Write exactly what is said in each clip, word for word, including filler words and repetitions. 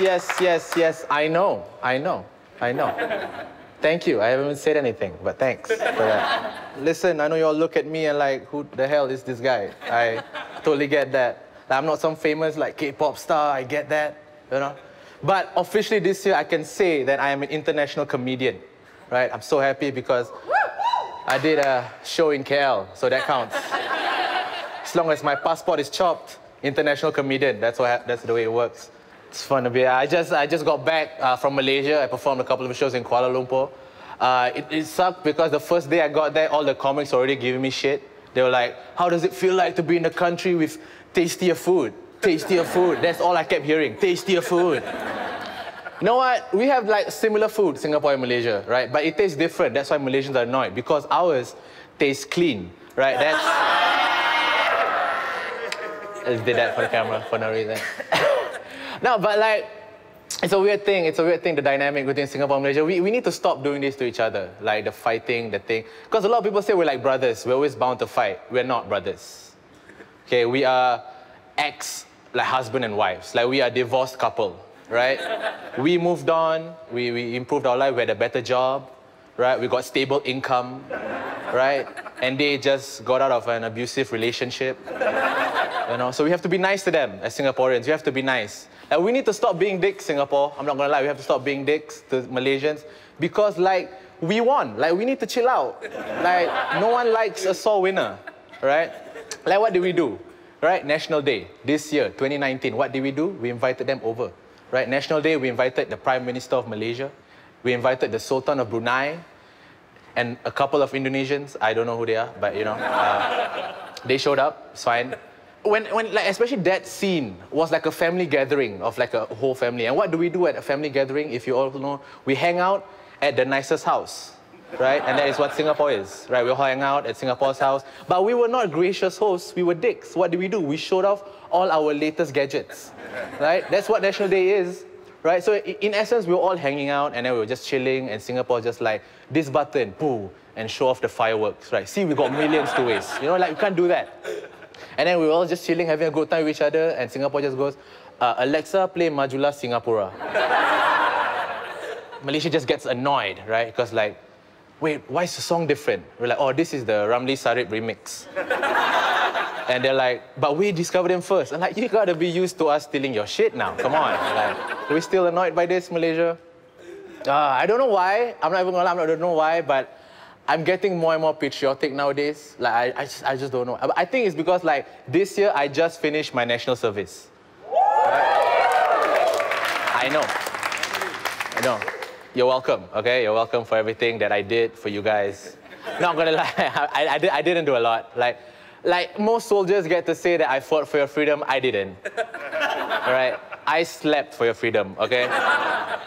yes, yes, yes. I know, I know, I know. Thank you. I haven't said anything, but thanks for that. Listen, I know you all look at me and like, who the hell is this guy? I totally get that. Like, I'm not some famous like K-pop star. I get that, you know. But officially this year, I can say that I am an international comedian, right? I'm so happy because I did a show in K L, so that counts. As long as my passport is chopped, international comedian. That's what. That's the way it works. It's fun to be. I just, I just got back uh, from Malaysia. I performed a couple of shows in Kuala Lumpur. Uh, it, it sucked because the first day I got there, all the comics already giving me shit. They were like, "How does it feel like to be in a country with tastier food? Tastier food." That's all I kept hearing. Tastier food. You know what? We have like similar food, Singapore and Malaysia, right? But it tastes different. That's why Malaysians are annoyed because ours tastes clean, right? That's. I just did that for the camera for no reason. No, but like, it's a weird thing. It's a weird thing, the dynamic between Singapore and Malaysia. We, we need to stop doing this to each other, like the fighting, the thing. Because a lot of people say we're like brothers. We're always bound to fight. We're not brothers. Okay, we are ex, like husband and wives. Like we are a divorced couple, right? We moved on. We, we improved our life. We had a better job, right? We got stable income, right? And they just got out of an abusive relationship. You know, so we have to be nice to them as Singaporeans. We have to be nice. Like, we need to stop being dicks, Singapore. I'm not gonna lie, we have to stop being dicks to Malaysians because, like, we won. Like, we need to chill out. Like, no one likes a sore winner, right? Like, what did we do, right? National Day this year, twenty nineteen. What did we do? We invited them over, right? National Day, we invited the Prime Minister of Malaysia. We invited the Sultan of Brunei and a couple of Indonesians. I don't know who they are, but, you know, uh, they showed up. It's fine. When, when, like, especially that scene was like a family gathering of like a whole family. And what do we do at a family gathering, if you all know? We hang out at the nicest house, right? And that is what Singapore is, right? We all hang out at Singapore's house. But we were not gracious hosts, we were dicks. What did we do? We showed off all our latest gadgets, right? That's what National Day is, right? So in essence, we were all hanging out and then we were just chilling and Singapore just like, this button, poo, and show off the fireworks, right? See, we got millions to waste. You know, like, we can't do that. And then we were all just chilling, having a good time with each other, and Singapore just goes, uh, Alexa, play Majulah Singapura. Malaysia just gets annoyed, right? Because like, wait, why is the song different? We're like, oh, this is the Ramli Sarip remix. And they're like, but we discovered him first. I'm like, you gotta be used to us stealing your shit now, come on. Like, we're still annoyed by this, Malaysia. Uh, I don't know why, I'm not even gonna lie, I don't know why, but I'm getting more and more patriotic nowadays. Like, I, I, just, I just don't know. I think it's because, like, this year, I just finished my national service. Right? I know. I know. You're welcome, okay? You're welcome for everything that I did for you guys. Not gonna lie, I, I, did, I didn't do a lot. Like, like, most soldiers get to say that I fought for your freedom. I didn't. All right? I slept for your freedom, okay?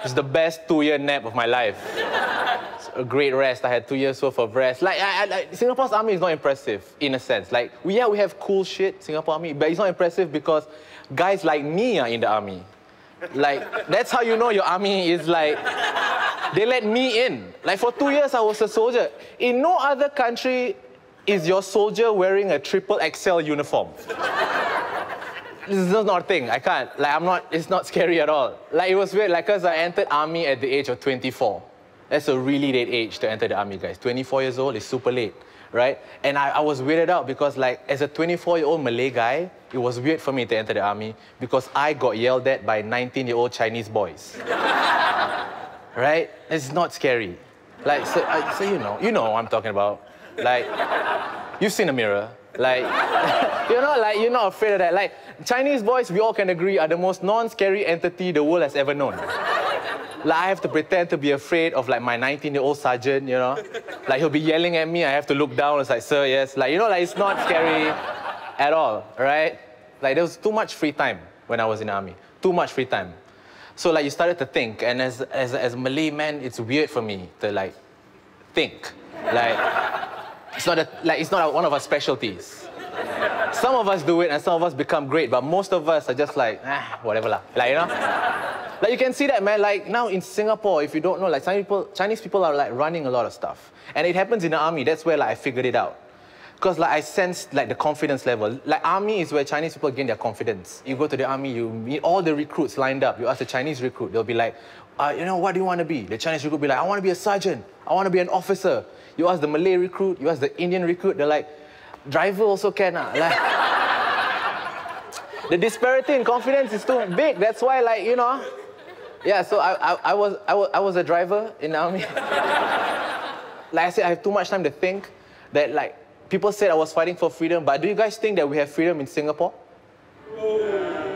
It's the best two-year nap of my life. A great rest. I had two years worth of rest. Like, I, I, like, Singapore's army is not impressive in a sense. Like, we, yeah, we have cool shit, Singapore army, but it's not impressive because guys like me are in the army. Like, that's how you know your army is like, they let me in. Like, for two years, I was a soldier. In no other country is your soldier wearing a triple X L uniform. This is not a thing. I can't. Like, I'm not, it's not scary at all. Like, it was weird, like, because I entered army at the age of twenty-four. That's a really late age to enter the army, guys. twenty-four years old is super late, right? And I, I was weirded out because, like, as a twenty-four-year-old Malay guy, it was weird for me to enter the army because I got yelled at by nineteen-year-old Chinese boys. Right? It's not scary. Like, so, I, so you know, you know what I'm talking about. Like, you've seen a mirror. Like, you're not, like, you're not afraid of that. Like, Chinese boys, we all can agree, are the most non-scary entity the world has ever known. Like, I have to pretend to be afraid of, like, my nineteen-year-old sergeant, you know? Like, he'll be yelling at me, I have to look down, it's like, sir, yes. Like, you know, like, it's not scary at all, right? Like, there was too much free time when I was in the army. Too much free time. So, like, you started to think, and as, as, as a Malay man, it's weird for me to, like, think. Like, it's not, a, like, it's not a, one of our specialties. Some of us do it, and some of us become great, but most of us are just like, ah, whatever lah. Like, you know? Like, you can see that, man, like, now in Singapore, if you don't know, like, Chinese people, Chinese people are, like, running a lot of stuff. And it happens in the army. That's where, like, I figured it out. Because like I sensed like the confidence level. Like army is where Chinese people gain their confidence. You go to the army, you meet all the recruits lined up. You ask a Chinese recruit, they'll be like, uh, you know, what do you want to be? The Chinese recruit will be like, I want to be a sergeant. I want to be an officer. You ask the Malay recruit, you ask the Indian recruit, they're like, driver also can. Ah. Like, the disparity in confidence is too big. That's why, like, you know. Yeah, so I, I, I, was, I, was, I was a driver in the army. Like I said, I have too much time to think that, like, people said I was fighting for freedom, but do you guys think that we have freedom in Singapore? Yeah.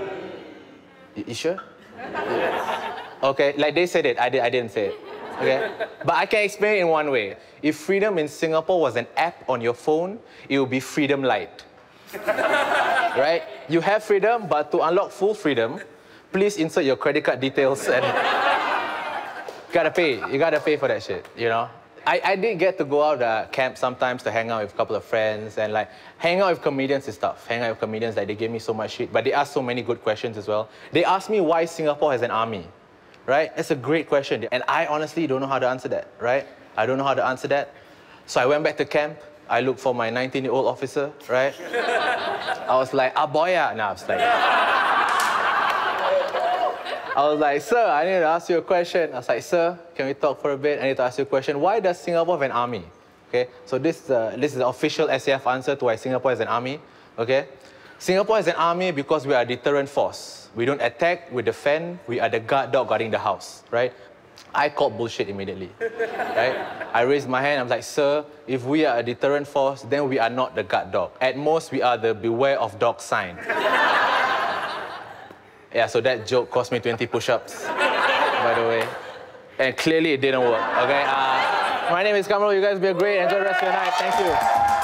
You, you sure? Yes. Okay, like they said it, I, did, I didn't say it. Okay? But I can explain it in one way. If freedom in Singapore was an app on your phone, it would be Freedom Lite. Right? You have freedom, but to unlock full freedom, please insert your credit card details and... you gotta pay, you gotta pay for that shit, you know? I, I did get to go out uh, camp sometimes to hang out with a couple of friends and like hang out with comedians and stuff. Hang out with comedians, like they gave me so much shit, but they asked so many good questions as well. They asked me why Singapore has an army, right? That's a great question. And I honestly don't know how to answer that, right? I don't know how to answer that. So I went back to camp. I looked for my nineteen-year-old officer, right? I was like, ah, boya. Nah, I was like... I was like, sir, I need to ask you a question. I was like, sir, can we talk for a bit? I need to ask you a question. Why does Singapore have an army? Okay, so this, uh, this is the official S A F answer to why Singapore has an army. Okay, Singapore has an army because we are a deterrent force. We don't attack, we defend, we are the guard dog guarding the house, right? I called bullshit immediately, right? I raised my hand, I was like, sir, if we are a deterrent force, then we are not the guard dog. At most, we are the beware of dog sign. Yeah, so that joke cost me twenty push-ups, by the way. And clearly it didn't work, okay? Uh, my name is Qamarul. You guys be great. Enjoy the rest of your night. Thank you.